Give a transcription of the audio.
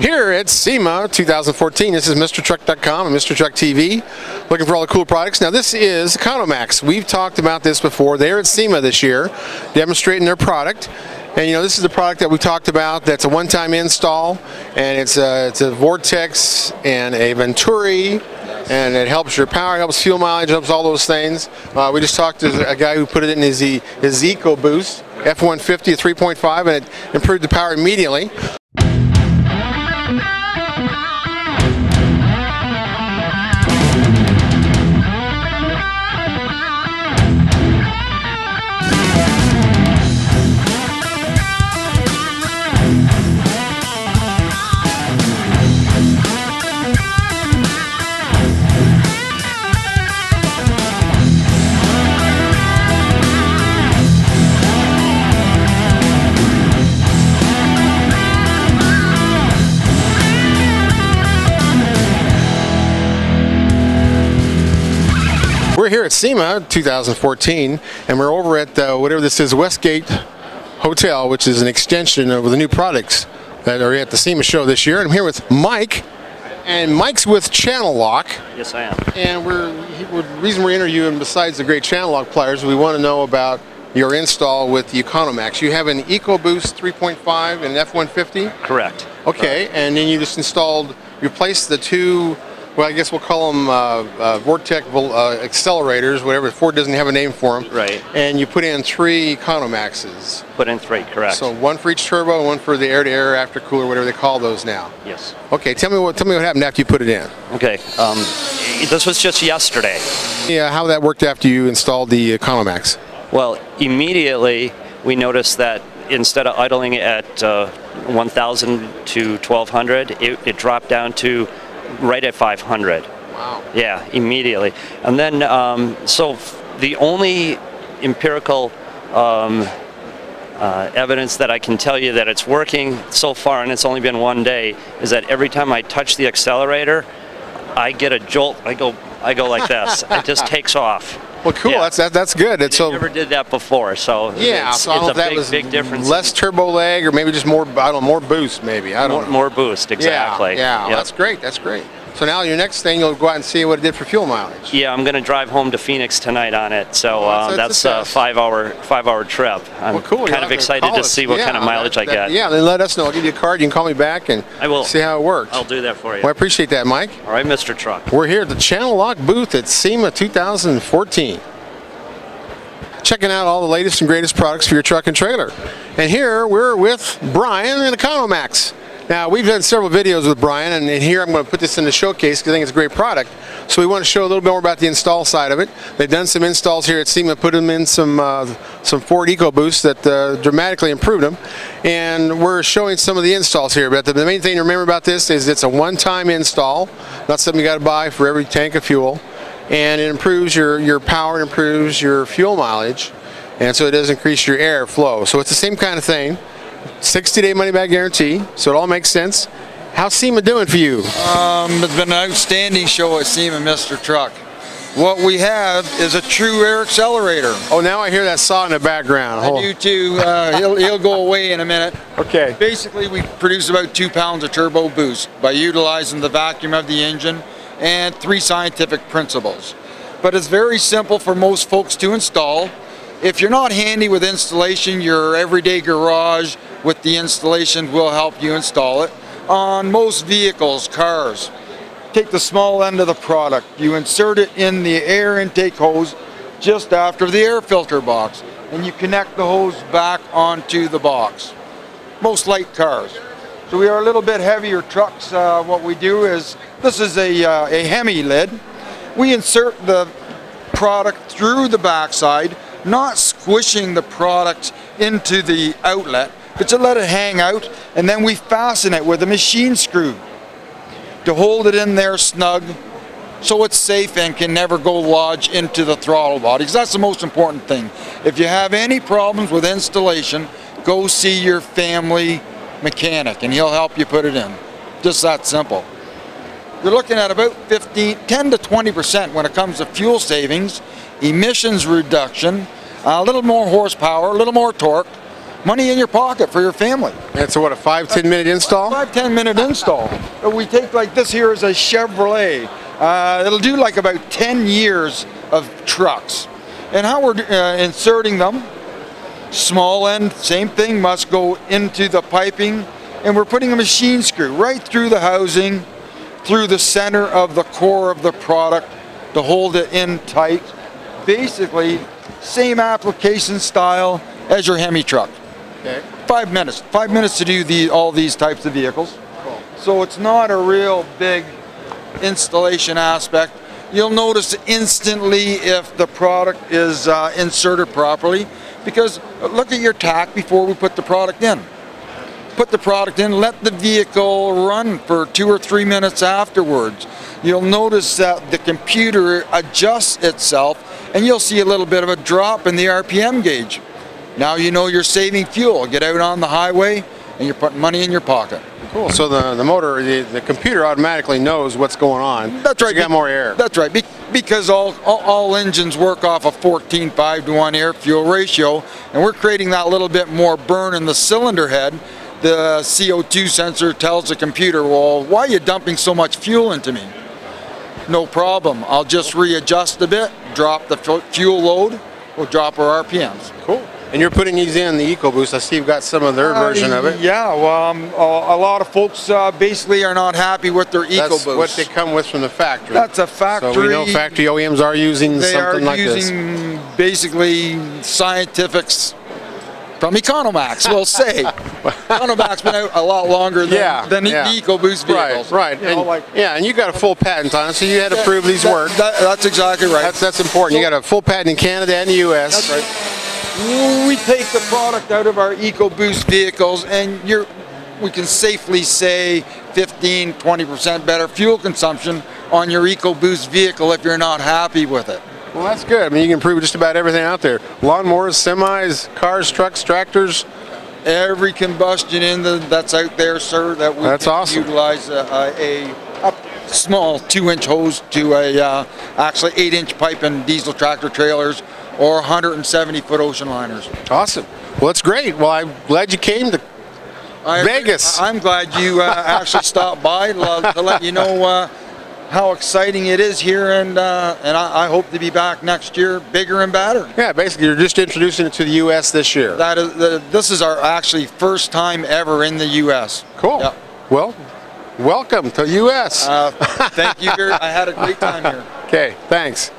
Here at SEMA 2014, this is MrTruck.com and MrTruckTV, looking for all the cool products. Now this is EconoMaxx. We've talked about this before. They're at SEMA this year, demonstrating their product. And you know, this is the product that we talked about that's a one-time install, and it's a Vortec and a Venturi, and it helps your power, helps fuel mileage, helps all those things. We just talked to a guy who put it in his EcoBoost F-150 at 3.5, and it improved the power immediately. We're here at SEMA 2014, and we're over at whatever this is, Westgate Hotel, which is an extension of the new products that are at the SEMA show this year. And I'm here with Mike, and Mike's with Channel Lock. Yes, I am. And the reason we're interviewing, besides the great Channel Lock pliers, we want to know about your install with the EconoMaxx. You have an EcoBoost 3.5 and an F-150? Correct. Okay, and then you just replaced the two, well, I guess we'll call them Vortec accelerators, whatever. Ford doesn't have a name for them. Right. And you put in three EconoMaxxes. Put in three, correct. So one for each turbo, one for the air-to-air aftercooler, whatever they call those now. Yes. Okay. Tell me what happened after you put it in. Okay. This was just yesterday. Yeah. How that worked after you installed the EconoMaxx? Well, immediately we noticed that instead of idling at 1,000 to 1,200, it dropped down to right at 500. Wow. Yeah, immediately. And then, so the only empirical evidence that I can tell you that it's working so far, and it's only been one day, is that every time I touch the accelerator, I get a jolt. I go like this. It just takes off. Well, cool. Yeah. That's good. I never did that before, so yeah, it's a big difference. Less turbo lag, or maybe just more. I don't know, more boost, maybe. More boost, exactly. Yeah, Well, that's great. That's great. So now your next thing, you'll go out and see what it did for fuel mileage. Yeah, I'm going to drive home to Phoenix tonight on it. So that's a five-hour trip. I'm kind of excited to see what kind of mileage I get. Yeah, then let us know. I'll give you a card. You can call me back and see how it works. I'll do that for you. Well, I appreciate that, Mike. All right, Mr. Truck. We're here at the Channel Lock booth at SEMA 2014. Checking out all the latest and greatest products for your truck and trailer. And here we're with Brian and EconoMaxx. Now, we've done several videos with Brian, and here I'm going to put this in the showcase because I think it's a great product. So we want to show a little bit more about the install side of it. They've done some installs here at SEMA, put them in some Ford EcoBoost that dramatically improved them. And we're showing some of the installs here. But the main thing to remember about this is it's a one-time install, not something you got to buy for every tank of fuel. And it improves your power, it improves your fuel mileage, and so it does increase your air flow. So it's the same kind of thing. 60-day money-back guarantee, so it all makes sense. How's SEMA doing for you? It's been an outstanding show at SEMA, Mr. Truck. What we have is a true air accelerator. Oh, now I hear that saw in the background. Hold. You too. He'll go away in a minute. Okay. Basically, we produce about 2 pounds of turbo boost by utilizing the vacuum of the engine and three scientific principles. But it's very simple for most folks to install. If you're not handy with installation, your everyday garage with the installation will help you install it. On most vehicles, cars, take the small end of the product. You insert it in the air intake hose just after the air filter box, and you connect the hose back onto the box. Most light cars. So we are a little bit heavier trucks. What we do is, this is a Hemi lid. We insert the product through the backside, not squishing the product into the outlet, but to let it hang out, and then we fasten it with a machine screw to hold it in there snug so it's safe and can never go lodge into the throttle body, because that's the most important thing. If you have any problems with installation, go see your family mechanic and he'll help you put it in. Just that simple. You're looking at about 10 to 20% when it comes to fuel savings, emissions reduction, a little more horsepower, a little more torque, money in your pocket for your family. And so what, a 5-10 minute install? 5-10 minute install. We take, like this here is a Chevrolet. It'll do like about 10 years of trucks. And how we're inserting them, small end, same thing, must go into the piping. And we're putting a machine screw right through the housing, through the center of the core of the product to hold it in tight. Basically, same application style as your Hemi truck. Okay. 5 minutes. 5 minutes to do all these types of vehicles. Cool. So it's not a real big installation aspect. You'll notice instantly if the product is inserted properly, because look at your tack before we put the product in. Put the product in, let the vehicle run for 2 or 3 minutes afterwards. You'll notice that the computer adjusts itself and you'll see a little bit of a drop in the RPM gauge. Now you know you're saving fuel. Get out on the highway and you're putting money in your pocket. Cool. So the motor, the computer automatically knows what's going on. That's right. So you got more air. That's right. Because all engines work off a 14:5:1 air fuel ratio, and we're creating that little bit more burn in the cylinder head. The CO2 sensor tells the computer, well, why are you dumping so much fuel into me? No problem. I'll just readjust a bit, drop the fuel load, we'll drop our RPMs. Cool. And you're putting these in the EcoBoost. I see you've got some of their version of it. Yeah, well, a lot of folks basically are not happy with their EcoBoost. That's what they come with from the factory. That's a factory. So we know factory OEMs are using something like this. They are using basically scientifics from EconoMaxx, we'll say. EconoMaxx been out a lot longer than, the EcoBoost vehicles. Right, right. You know, and, like, yeah, and you got a full patent on it, so you had to prove these work. That's exactly right. That's important. So, you got a full patent in Canada and the U.S. That's right. We take the product out of our EcoBoost vehicles and we can safely say 15-20% better fuel consumption on your EcoBoost vehicle if you're not happy with it. Well, that's good. I mean, you can improve just about everything out there. Lawnmowers, semis, cars, trucks, tractors. Every combustion engine that's out there, sir, that we can utilize a small 2-inch hose to a actually 8-inch pipe in diesel tractor trailers, or 170-foot ocean liners. Awesome. Well, that's great. Well, I'm glad you came to Vegas. I'm glad you actually stopped by to let you know how exciting it is here, and I hope to be back next year bigger and badder. Yeah, basically you're just introducing it to the U.S. this year. That is, this is our actually first time ever in the U.S. Cool. Yep. Well, welcome to U.S. Thank you. I had a great time here. Okay, thanks.